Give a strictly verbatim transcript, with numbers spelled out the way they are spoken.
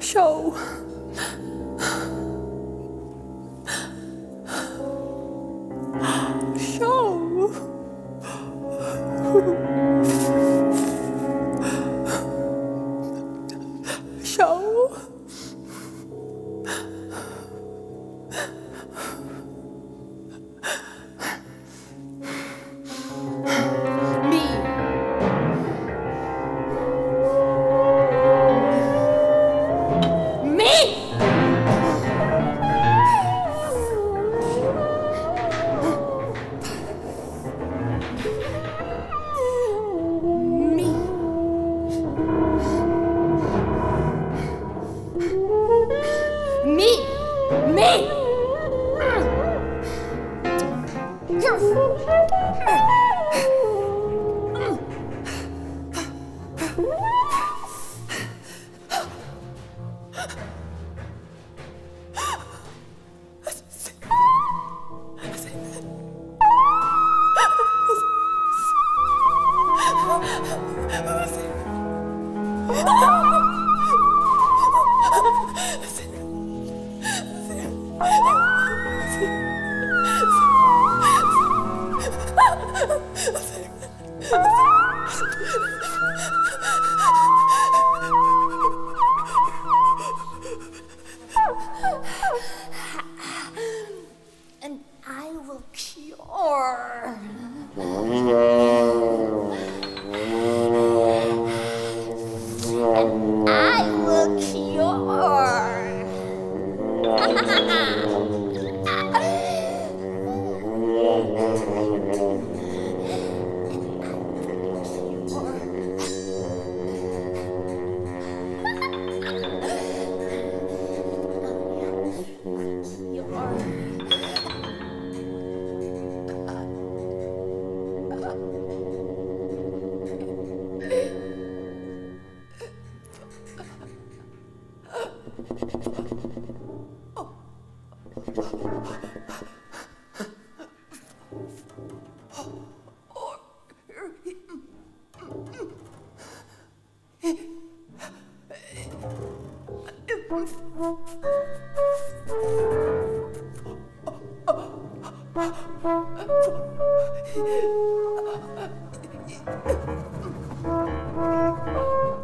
Show. Oh,